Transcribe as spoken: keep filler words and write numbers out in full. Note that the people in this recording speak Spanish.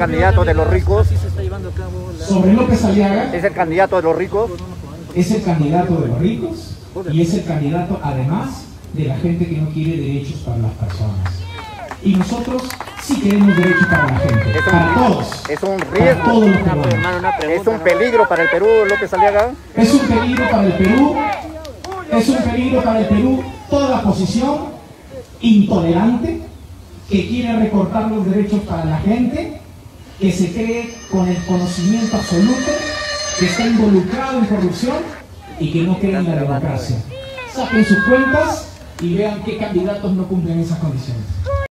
candidato de los ricos. Sobre López Aliaga. Es el candidato de los ricos. Es el candidato de los ricos y es el candidato además de la gente que no quiere derechos para las personas. Y nosotros sí queremos derechos para la gente, es un, para todos. Es un riesgo, todos los peruanos. Es un peligro para el Perú, López Aliaga. Es un peligro para el Perú. Es un peligro para el Perú toda la posición intolerante que quiere recortar los derechos para la gente, que se cree con el conocimiento absoluto, que está involucrado en corrupción y que no cree en la democracia. Saquen sus cuentas y vean qué candidatos no cumplen esas condiciones.